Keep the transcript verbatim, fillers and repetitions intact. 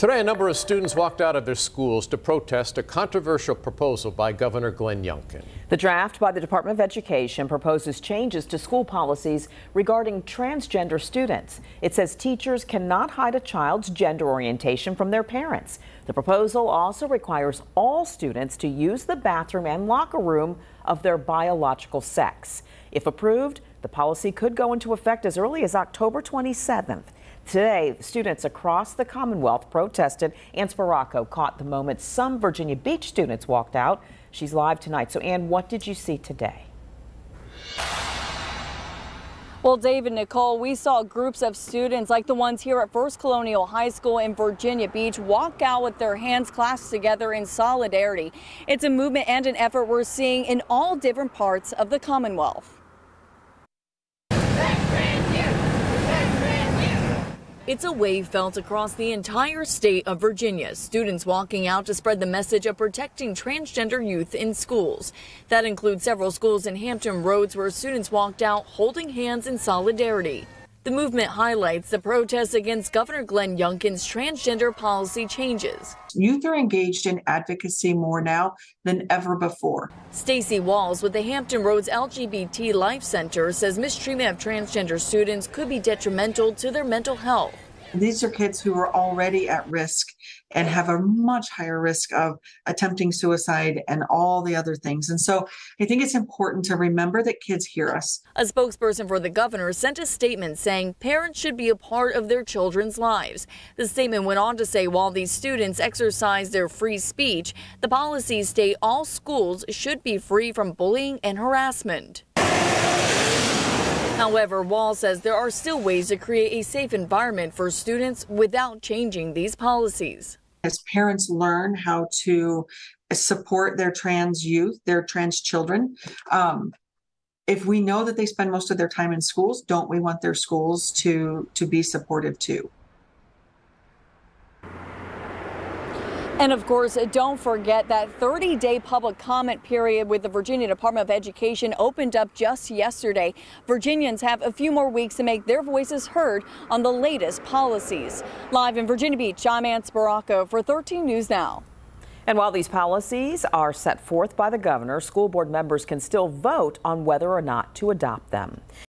Today, a number of students walked out of their schools to protest a controversial proposal by Governor Glenn Youngkin. The draft by the Department of Education proposes changes to school policies regarding transgender students. It says teachers cannot hide a child's gender orientation from their parents. The proposal also requires all students to use the bathroom and locker room of their biological sex. If approved, the policy could go into effect as early as October twenty-seventh. Today, students across the Commonwealth protested. Ann Sbarocco caught the moment some Virginia Beach students walked out. She's live tonight. So, Ann, what did you see today? Well, Dave and Nicole, we saw groups of students like the ones here at First Colonial High School in Virginia Beach walk out with their hands clasped together in solidarity. It's a movement and an effort we're seeing in all different parts of the Commonwealth. It's a wave felt across the entire state of Virginia. Students walking out to spread the message of protecting transgender youth in schools. That includes several schools in Hampton Roads where students walked out holding hands in solidarity. The movement highlights the protests against Governor Glenn Youngkin's transgender policy changes. Youth are engaged in advocacy more now than ever before. Stacy Walls with the Hampton Roads L G B T Life Center says mistreatment of transgender students could be detrimental to their mental health. These are kids who are already at risk and have a much higher risk of attempting suicide and all the other things. And so I think it's important to remember that kids hear us. A spokesperson for the governor sent a statement saying parents should be a part of their children's lives. The statement went on to say while these students exercise their free speech, the policies state all schools should be free from bullying and harassment. However, Wall says there are still ways to create a safe environment for students without changing these policies. As parents learn how to support their trans youth, their trans children, um, if we know that they spend most of their time in schools, don't we want their schools to, to be supportive too? And of course, don't forget that thirty day public comment period with the Virginia Department of Education opened up just yesterday. Virginians have a few more weeks to make their voices heard on the latest policies. Live in Virginia Beach, I'm Ann Sbarocco for thirteen News Now. And while these policies are set forth by the governor, school board members can still vote on whether or not to adopt them.